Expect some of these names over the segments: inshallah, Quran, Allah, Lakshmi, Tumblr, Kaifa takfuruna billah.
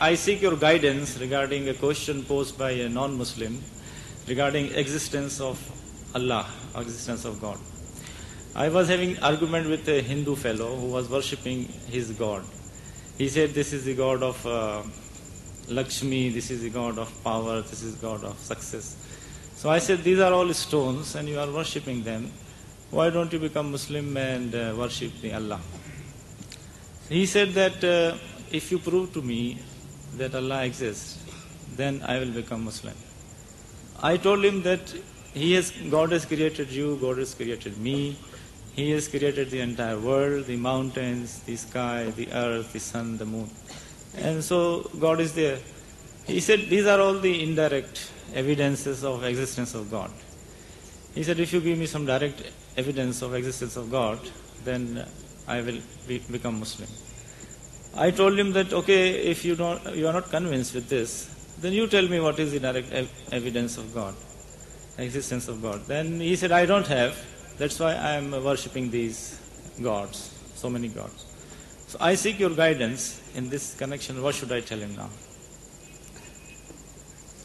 I seek your guidance regarding a question posed by a non-Muslim regarding existence of Allah, existence of God. I was having argument with a Hindu fellow who was worshipping his god. He said this is the god of Lakshmi, this is the god of power, this is god of success. So I said these are all stones and you are worshipping them. Why don't you become Muslim and worship the Allah? He said that if you prove to me that Allah exists, then I will become Muslim. I told him that God has created you, God has created me, He has created the entire world, the mountains, the sky, the earth, the sun, the moon. And so God is there. He said these are all the indirect evidences of existence of God. He said if you give me some direct evidence of existence of God, then I will become Muslim. I told him that okay, if you are not convinced with this, then you tell me what is the direct evidence of God, existence of God. Then he said, I don't have, that's why I am worshipping these gods, so many gods. So I seek your guidance in this connection. What should I tell him now?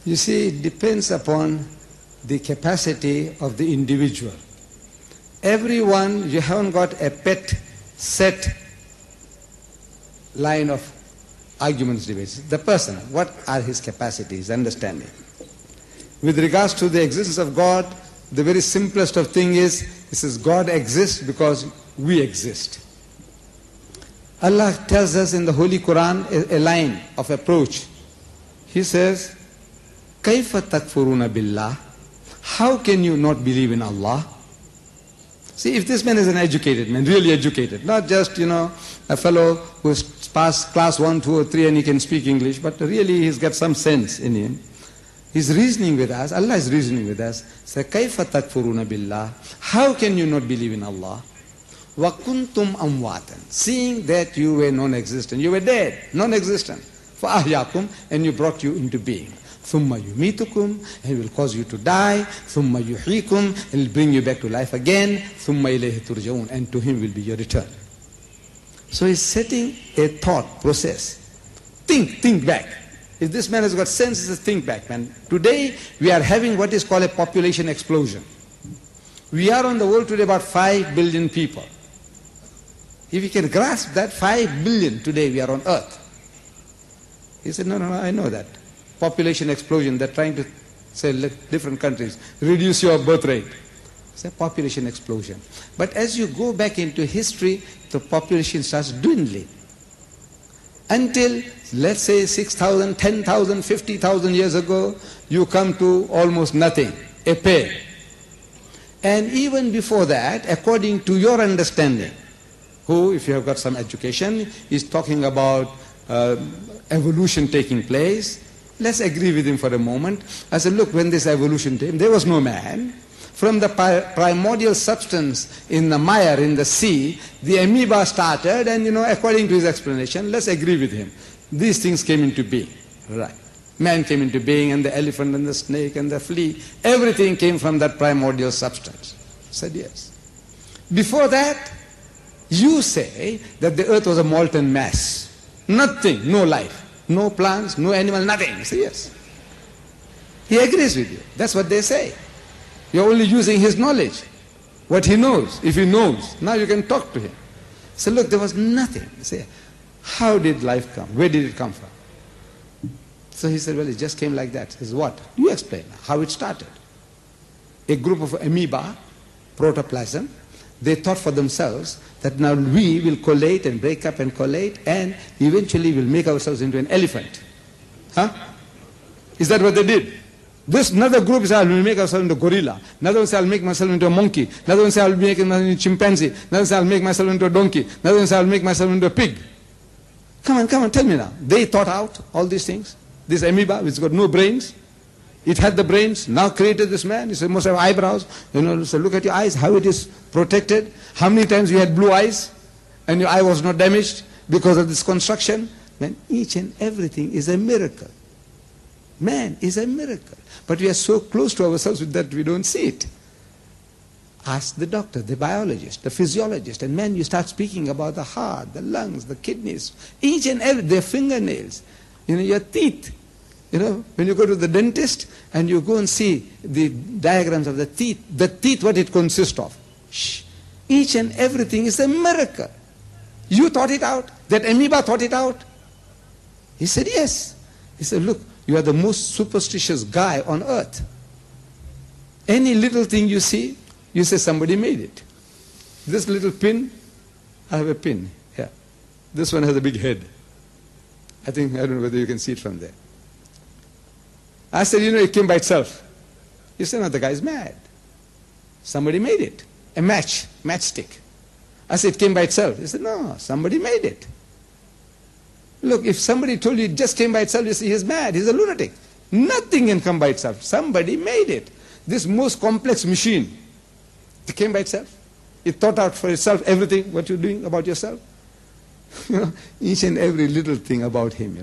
You see, it depends upon the capacity of the individual. Everyone, you haven't got a pet set line of arguments, debates. The person, what are his capacities, understanding? With regards to the existence of God, the very simplest of thing is, it says God exists because we exist. Allah tells us in the Holy Quran a line of approach. He says, Kaifa takfuruna billah? How can you not believe in Allah? See, if this man is an educated man, really educated, not just, you know, a fellow who's passed class 1, 2 or 3 and he can speak English, but really he's got some sense in him. He's reasoning with us, Allah is reasoning with us. Say, Kaifa takfuruna billah? How can you not believe in Allah? Wa kuntum amwatan. Seeing that you were non-existent, you were dead, non-existent. Fa ahyakum, and you brought you into being. Thumma yumitukum, He will cause you to die. Thumma yuhikum, He will bring you back to life again. Thumma ilayhi turjaun, and to Him will be your return. So he's setting a thought process. Think back. If this man has got sense, he says, think back, man. Today we are having what is called a population explosion. We are on the world today about 5 billion people. If we can grasp that 5 billion today we are on earth. He said, no, I know that. Population explosion, they're trying to say, look, different countries, reduce your birth rate. It's a population explosion. But as you go back into history, the population starts dwindling. Until, let's say, 6,000, 10,000, 50,000 years ago, you come to almost nothing, a pair. And even before that, according to your understanding, who, if you have got some education, is talking about evolution taking place, let's agree with him for a moment. I said, look, when this evolution came, there was no man. From the primordial substance in the mire, in the sea, the amoeba started, and, you know, according to his explanation, let's agree with him. These things came into being, right? Man came into being, and the elephant, and the snake, and the flea. Everything came from that primordial substance. I said, yes. Before that, you say that the earth was a molten mass. Nothing, no life. No plants, no animal, nothing. So yes. He agrees with you. That's what they say. You're only using his knowledge. What he knows, if he knows. Now you can talk to him. So look, there was nothing. Say, how did life come? Where did it come from? So he said, well, it just came like that. He said, what? You explain how it started. A group of amoeba, protoplasm, they thought for themselves that now we will collate and break up and collate and eventually will make ourselves into an elephant. Huh? Is that what they did? This another group said, I will make ourselves into a gorilla. Another one said, I will make myself into a monkey. Another one said, I will make myself into a chimpanzee. Another one said, I will make myself into a donkey. Another one said, I will make myself into a pig. Come on, tell me now. They thought out all these things. This amoeba, which got no brains, it had the brains, now created this man. He said, must have eyebrows. You know, so look at your eyes, how it is protected. How many times you had blue eyes and your eye was not damaged because of this construction. Then each and everything is a miracle. Man is a miracle. But we are so close to ourselves with that we don't see it. Ask the doctor, the biologist, the physiologist, and man, you start speaking about the heart, the lungs, the kidneys, each and every, their fingernails. your teeth. When you go to the dentist and you go and see the diagrams of the teeth, what it consists of. Shh. Each and everything is a miracle. You thought it out? That amoeba thought it out? He said, yes. He said, look, you are the most superstitious guy on earth. Any little thing you see, you say somebody made it. This little pin, I have a pin here. This one has a big head. I don't know whether you can see it from there. I said, it came by itself. He said, no, the guy's mad. Somebody made it. A match, matchstick. I said, it came by itself. He said, no, somebody made it. Look, if somebody told you it just came by itself, you see, he's mad, he's a lunatic. Nothing can come by itself. Somebody made it. This most complex machine, it came by itself. It thought out for itself everything, what you're doing about yourself. Each and every little thing about him,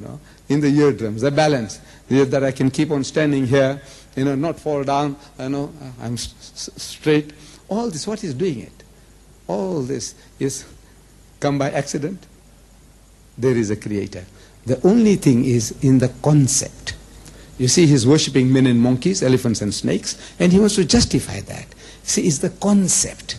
in the eardrums, the balance, that I can keep on standing here, not fall down, I'm straight. All this, what is doing it? All this is come by accident. There is a creator. The only thing is in the concept. You see, he's worshipping men and monkeys, elephants and snakes, and he wants to justify that. See, it's the concept.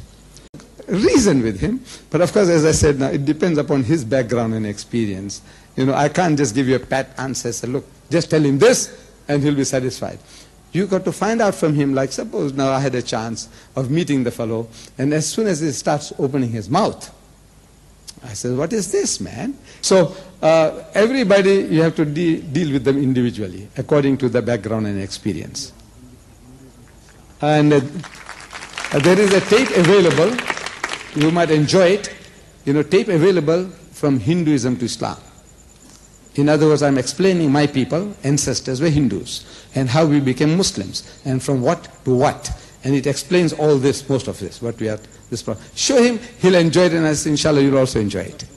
Reason with him, but of course, as I said, now it depends upon his background and experience. I can't just give you a pat answer, say, look, just tell him this and he'll be satisfied. You got to find out from him, like suppose now I had a chance of meeting the fellow, and as soon as he starts opening his mouth, I said, what is this, man? So everybody, you have to deal with them individually, according to the background and experience. And there is a tape available. You might enjoy it, tape available from Hinduism to Islam. In other words, I'm explaining my people, ancestors were Hindus, and how we became Muslims, and from what to what. And it explains all this, most of this, what we are, this problem. Show him, he'll enjoy it, and I say, inshallah, you'll also enjoy it.